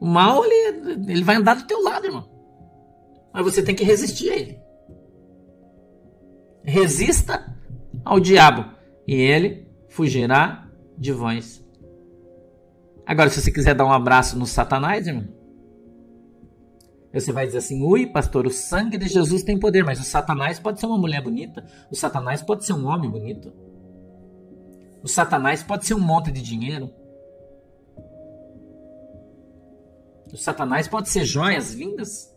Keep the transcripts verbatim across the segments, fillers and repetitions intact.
O mal, ele, ele vai andar do teu lado, irmão. Mas você tem que resistir a ele. Resista ao diabo e ele fugirá de vós. Agora, se você quiser dar um abraço no Satanás, irmão, você vai dizer assim: ui, pastor, o sangue de Jesus tem poder, mas o Satanás pode ser uma mulher bonita, o Satanás pode ser um homem bonito, o Satanás pode ser um monte de dinheiro, o Satanás pode ser joias vindas.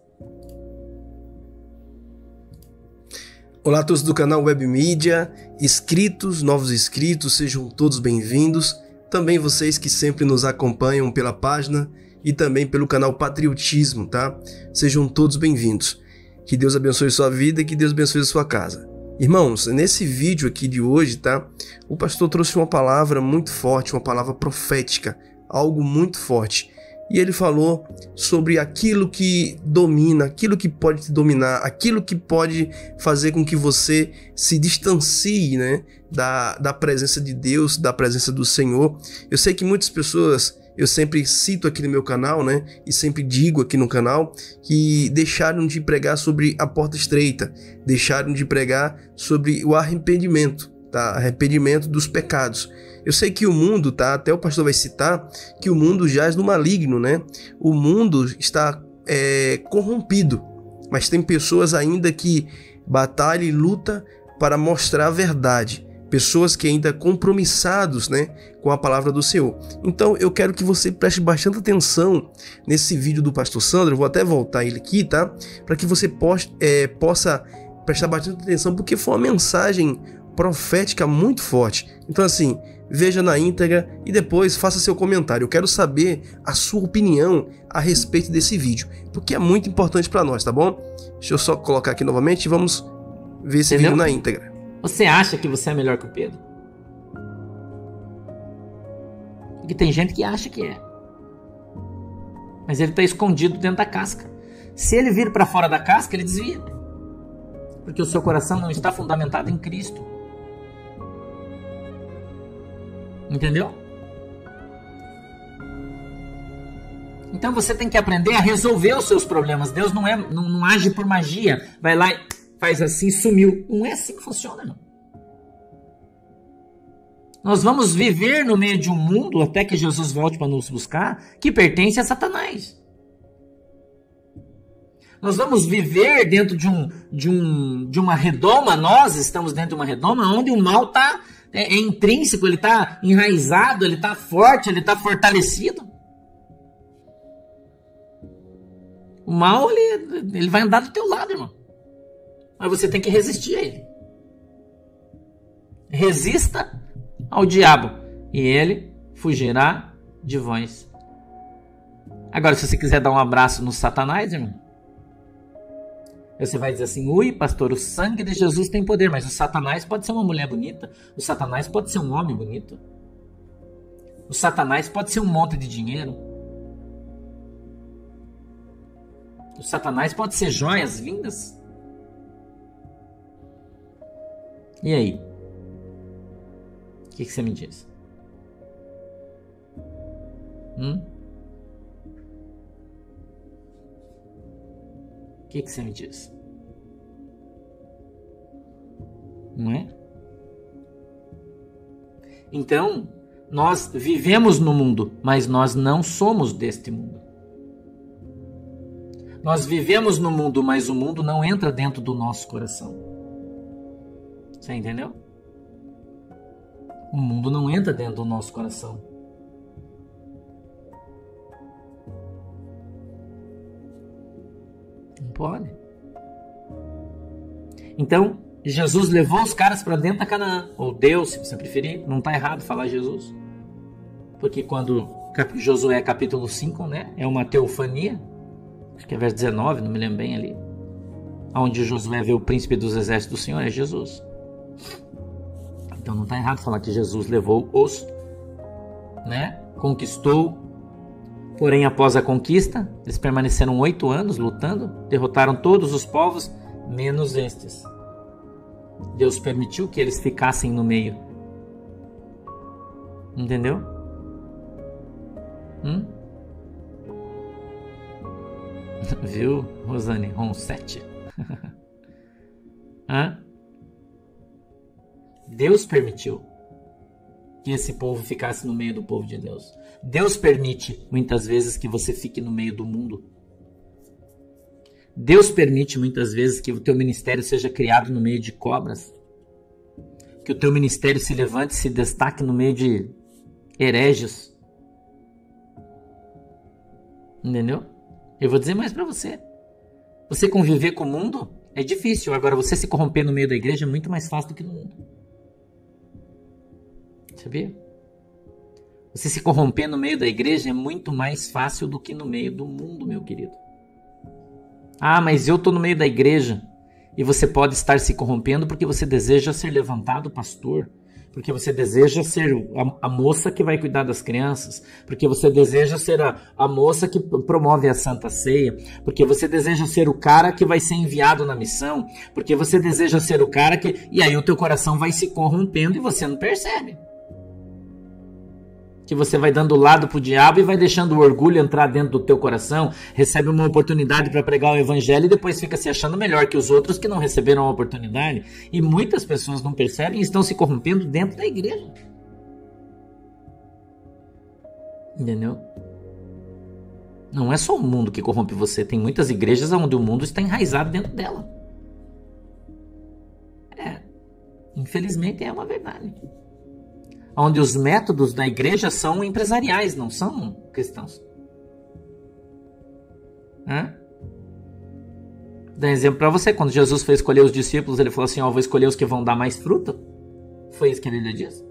Olá a todos do canal Web Media, inscritos, novos inscritos, sejam todos bem-vindos. Também vocês que sempre nos acompanham pela página e também pelo canal Patriotismo, tá? Sejam todos bem-vindos. Que Deus abençoe sua vida e que Deus abençoe a sua casa. Irmãos, nesse vídeo aqui de hoje, tá? O pastor trouxe uma palavra muito forte, uma palavra profética, algo muito forte. E ele falou sobre aquilo que domina, aquilo que pode te dominar, aquilo que pode fazer com que você se distancie, né, da, da presença de Deus, da presença do Senhor. Eu sei que muitas pessoas, eu sempre cito aqui no meu canal, né, e sempre digo aqui no canal, que deixaram de pregar sobre a porta estreita, deixaram de pregar sobre o arrependimento, tá? Arrependimento dos pecados. Eu sei que o mundo, tá? Até o pastor vai citar que o mundo jaz no maligno, né? O mundo está é, corrompido, mas tem pessoas ainda que batalham e lutam para mostrar a verdade. Pessoas que ainda compromissados, né, com a palavra do Senhor. Então eu quero que você preste bastante atenção nesse vídeo do pastor Sandro. Eu vou até voltar ele aqui, tá? Para que você poste, é, possa prestar bastante atenção, porque foi uma mensagem profética muito forte. Então assim, veja na íntegra e depois faça seu comentário. Eu quero saber a sua opinião a respeito desse vídeo, porque é muito importante para nós, tá bom? Deixa eu só colocar aqui novamente e vamos ver esse Entendeu? vídeo na íntegra. Você acha que você é melhor que o Pedro? Porque tem gente que acha que é, mas ele está escondido dentro da casca. Se ele vir para fora da casca, ele desvia, porque o seu coração não está fundamentado em Cristo. Entendeu? Então você tem que aprender a resolver os seus problemas. Deus não, é, não, não age por magia. Vai lá e faz assim, sumiu. Não é assim que funciona, não. Nós vamos viver no meio de um mundo, até que Jesus volte para nos buscar, que pertence a Satanás. Nós vamos viver dentro de, um, de, um, de uma redoma. Nós estamos dentro de uma redoma onde o mal está... É, é intrínseco, ele está enraizado, ele está forte, ele está fortalecido. O mal, ele, ele vai andar do teu lado, irmão. Mas você tem que resistir a ele. Resista ao diabo e ele fugirá de vós. Agora, se você quiser dar um abraço no Satanás, irmão, você vai dizer assim: ui, pastor, o sangue de Jesus tem poder, mas o Satanás pode ser uma mulher bonita, o Satanás pode ser um homem bonito, o Satanás pode ser um monte de dinheiro, o Satanás pode ser joias vindas. E aí? O que, que você me diz? Hum? O que, que você me diz? Não é? Então, nós vivemos no mundo, mas nós não somos deste mundo. Nós vivemos no mundo, mas o mundo não entra dentro do nosso coração. Você entendeu? O mundo não entra dentro do nosso coração. Pode. Então, Jesus levou os caras para dentro da Canaã, ou Deus, se você preferir. Não está errado falar Jesus, porque quando Josué capítulo cinco, né, é uma teofania, acho que é verso dezenove, não me lembro bem ali, onde Josué vê o príncipe dos exércitos do Senhor, é Jesus. Então não está errado falar que Jesus levou os, né, conquistou. Porém, após a conquista, eles permaneceram oito anos lutando, derrotaram todos os povos, menos estes. Deus permitiu que eles ficassem no meio. Entendeu? Hum? Viu, Rosane? Ron sete. Hã? Deus permitiu que esse povo ficasse no meio do povo de Deus. Deus permite muitas vezes que você fique no meio do mundo. Deus permite muitas vezes que o teu ministério seja criado no meio de cobras. Que o teu ministério se levante e se destaque no meio de hereges. Entendeu? Eu vou dizer mais pra você. Você conviver com o mundo é difícil. Agora, você se corromper no meio da igreja é muito mais fácil do que no mundo. Sabia? Você se corromper no meio da igreja é muito mais fácil do que no meio do mundo, meu querido. Ah, mas eu tô no meio da igreja. E você pode estar se corrompendo porque você deseja ser levantado pastor, porque você deseja ser a, a moça que vai cuidar das crianças, porque você deseja ser a, a moça que promove a Santa Ceia, porque você deseja ser o cara que vai ser enviado na missão, porque você deseja ser o cara que... E aí o teu coração vai se corrompendo e você não percebe. Que você vai dando lado pro diabo e vai deixando o orgulho entrar dentro do teu coração, recebe uma oportunidade para pregar o evangelho e depois fica se achando melhor que os outros que não receberam a oportunidade. E muitas pessoas não percebem e estão se corrompendo dentro da igreja. Entendeu? Não é só o mundo que corrompe você, tem muitas igrejas onde o mundo está enraizado dentro dela. É, infelizmente é uma verdade. Onde os métodos da igreja são empresariais, não são cristãos. Hã? Dá um exemplo para você. Quando Jesus foi escolher os discípulos, ele falou assim, ó, vou escolher os que vão dar mais fruto. Foi isso que ele lhe disse.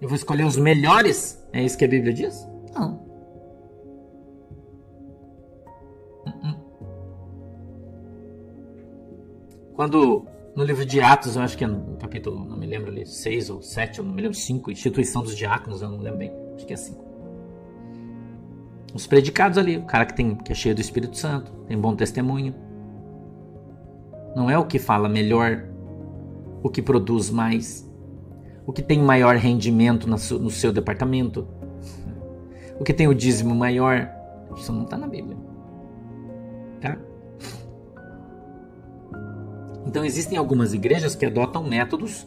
Eu vou escolher os melhores. É isso que a Bíblia diz? Não. Quando... No livro de Atos, eu acho que é no capítulo, não me lembro ali, seis ou sete, eu não me lembro, cinco, instituição dos diáconos, eu não lembro bem, acho que é cinco. Os predicados ali, o cara que, tem, que é cheio do Espírito Santo, tem bom testemunho. Não é o que fala melhor, o que produz mais, o que tem maior rendimento na su, no seu departamento, o que tem o dízimo maior. Isso não está na Bíblia, tá? Então existem algumas igrejas que adotam métodos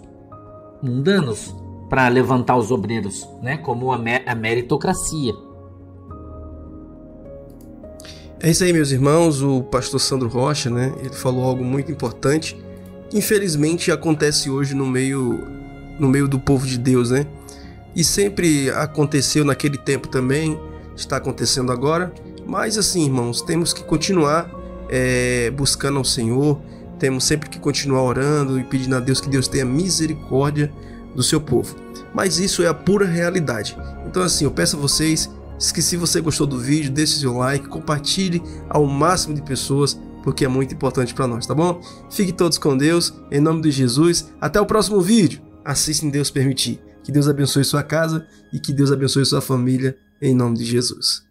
mundanos para levantar os obreiros, né? Como a, mer- a meritocracia. É isso aí, meus irmãos. O pastor Sandro Rocha, né? Ele falou algo muito importante, que infelizmente acontece hoje no meio, no meio do povo de Deus, né? E sempre aconteceu naquele tempo também, está acontecendo agora. Mas assim, irmãos, temos que continuar é, buscando ao Senhor. Temos sempre que continuar orando e pedindo a Deus que Deus tenha misericórdia do seu povo. Mas isso é a pura realidade. Então assim, eu peço a vocês que, se você gostou do vídeo, deixe seu like, compartilhe ao máximo de pessoas, porque é muito importante para nós, tá bom? Fiquem todos com Deus, em nome de Jesus. Até o próximo vídeo. Assistem, Deus permitir. Que Deus abençoe sua casa e que Deus abençoe sua família, em nome de Jesus.